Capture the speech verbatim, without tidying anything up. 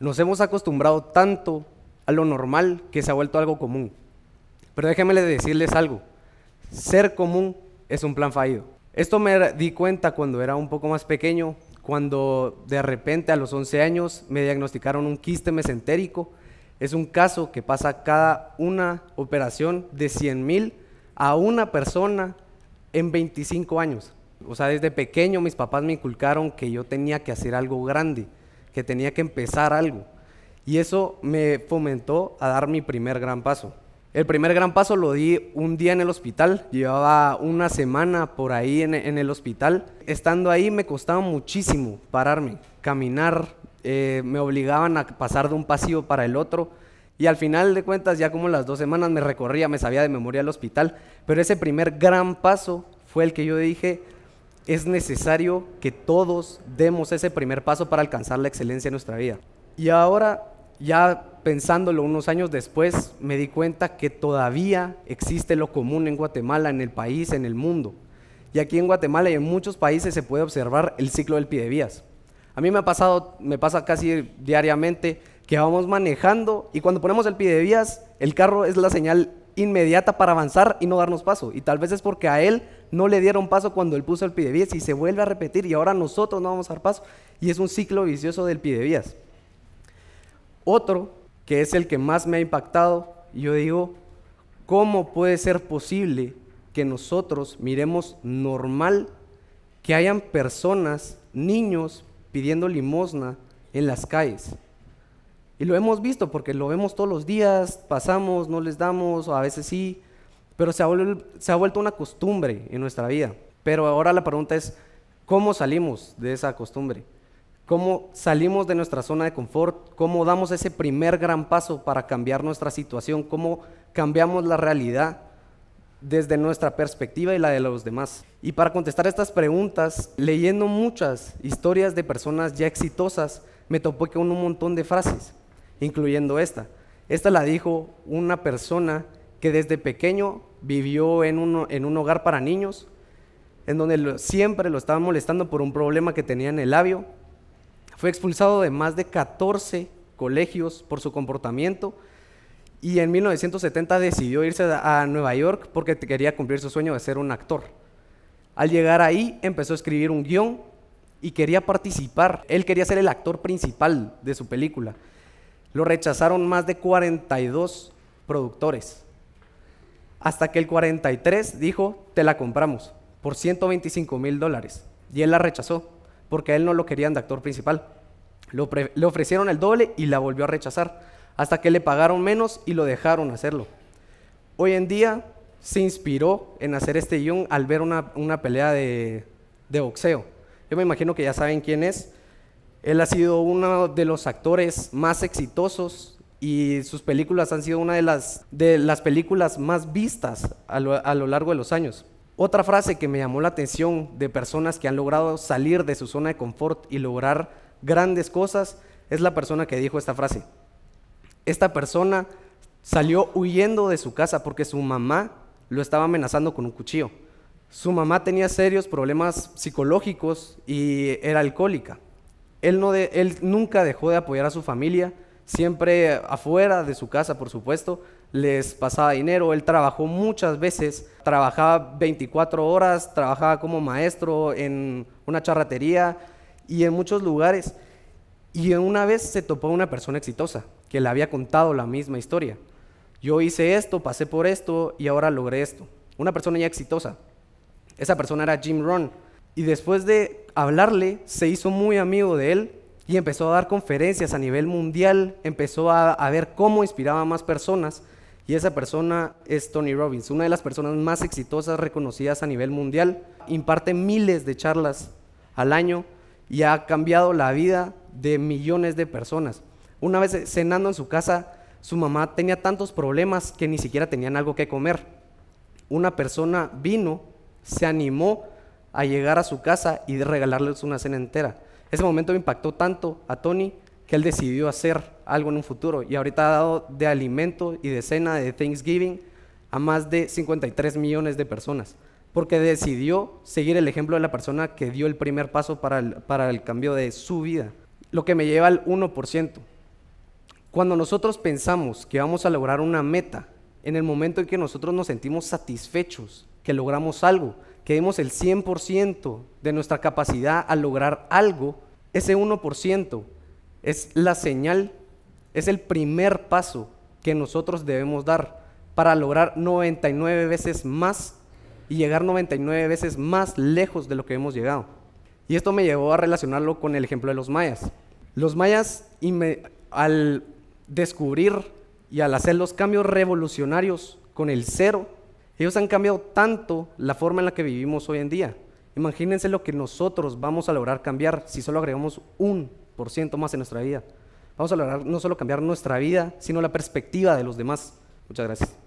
Nos hemos acostumbrado tanto a lo normal que se ha vuelto algo común. Pero déjenme decirles algo, ser común es un plan fallido. Esto me di cuenta cuando era un poco más pequeño, cuando de repente a los once años me diagnosticaron un quiste mesentérico. Es un caso que pasa cada una operación de cien mil a una persona en veinticinco años. O sea, desde pequeño mis papás me inculcaron que yo tenía que hacer algo grande, que tenía que empezar algo. Y eso me fomentó a dar mi primer gran paso. El primer gran paso lo di un día en el hospital. Llevaba una semana por ahí en, en el hospital. Estando ahí me costaba muchísimo pararme, caminar. Eh, me obligaban a pasar de un pasillo para el otro. Y al final de cuentas, ya como las dos semanas me recorría, me sabía de memoria el hospital. Pero ese primer gran paso fue el que yo dije, es necesario que todos demos ese primer paso para alcanzar la excelencia en nuestra vida. Y ahora, ya pensándolo unos años después, me di cuenta que todavía existe lo común en Guatemala, en el país, en el mundo. Y aquí en Guatemala y en muchos países se puede observar el ciclo del piedevías. A mí me ha pasado, me pasa casi diariamente que vamos manejando y cuando ponemos el piedevías, el carro es la señal inmediata para avanzar y no darnos paso. Y tal vez es porque a él no le dieron paso cuando él puso el piedevías y se vuelve a repetir y ahora nosotros no vamos a dar paso. Y es un ciclo vicioso del piedevías. Otro, que es el que más me ha impactado, yo digo, ¿cómo puede ser posible que nosotros miremos normal que hayan personas, niños, pidiendo limosna en las calles? Y lo hemos visto porque lo vemos todos los días, pasamos, no les damos, o a veces sí, pero se ha, se ha vuelto una costumbre en nuestra vida. Pero ahora la pregunta es, ¿cómo salimos de esa costumbre? ¿Cómo salimos de nuestra zona de confort? ¿Cómo damos ese primer gran paso para cambiar nuestra situación? ¿Cómo cambiamos la realidad desde nuestra perspectiva y la de los demás? Y para contestar estas preguntas, leyendo muchas historias de personas ya exitosas, me topé con un montón de frases, incluyendo esta. Esta la dijo una persona que desde pequeño vivió en un, en un hogar para niños, en donde lo, siempre lo estaban molestando por un problema que tenía en el labio. Fue expulsado de más de catorce colegios por su comportamiento y en mil novecientos setenta decidió irse a Nueva York porque quería cumplir su sueño de ser un actor. Al llegar ahí empezó a escribir un guión y quería participar. Él quería ser el actor principal de su película. Lo rechazaron más de cuarenta y dos productores. Hasta que el cuarenta y tres dijo, te la compramos por ciento veinticinco mil dólares. Y él la rechazó, porque a él no lo querían de actor principal. Lo le ofrecieron el doble y la volvió a rechazar, hasta que le pagaron menos y lo dejaron hacerlo. Hoy en día se inspiró en hacer este guión al ver una, una pelea de, de boxeo. Yo me imagino que ya saben quién es. Él ha sido uno de los actores más exitosos y sus películas han sido una de las, de las películas más vistas a lo, a lo largo de los años. Otra frase que me llamó la atención de personas que han logrado salir de su zona de confort y lograr grandes cosas es la persona que dijo esta frase. Esta persona salió huyendo de su casa porque su mamá lo estaba amenazando con un cuchillo. Su mamá tenía serios problemas psicológicos y era alcohólica. Él, no de, él nunca dejó de apoyar a su familia, siempre afuera de su casa, por supuesto. Les pasaba dinero, él trabajó muchas veces, trabajaba veinticuatro horas, trabajaba como maestro en una charretería y en muchos lugares. Y una vez se topó una persona exitosa que le había contado la misma historia. Yo hice esto, pasé por esto y ahora logré esto. Una persona ya exitosa. Esa persona era Jim Rohn. Y después de hablarle, se hizo muy amigo de él y empezó a dar conferencias a nivel mundial, empezó a, a ver cómo inspiraba a más personas. Y esa persona es Tony Robbins, una de las personas más exitosas reconocidas a nivel mundial. Imparte miles de charlas al año y ha cambiado la vida de millones de personas. Una vez cenando en su casa, su mamá tenía tantos problemas que ni siquiera tenían algo que comer. Una persona vino, se animó a llegar a su casa y regalarles una cena entera. Ese momento me impactó tanto a Tony que él decidió hacer algo en un futuro y ahorita ha dado de alimento y de cena de Thanksgiving a más de cincuenta y tres millones de personas, porque decidió seguir el ejemplo de la persona que dio el primer paso para el, para el cambio de su vida. Lo que me lleva al uno por ciento. Cuando nosotros pensamos que vamos a lograr una meta, en el momento en que nosotros nos sentimos satisfechos, que logramos algo, que dimos el cien por ciento de nuestra capacidad a lograr algo, ese uno por ciento es la señal, es el primer paso que nosotros debemos dar para lograr noventa y nueve veces más y llegar noventa y nueve veces más lejos de lo que hemos llegado. Y esto me llevó a relacionarlo con el ejemplo de los mayas. Los mayas, y me, al descubrir y al hacer los cambios revolucionarios con el cero, ellos han cambiado tanto la forma en la que vivimos hoy en día. Imagínense lo que nosotros vamos a lograr cambiar si solo agregamos un por ciento más en nuestra vida. Vamos a lograr no solo cambiar nuestra vida, sino la perspectiva de los demás. Muchas gracias.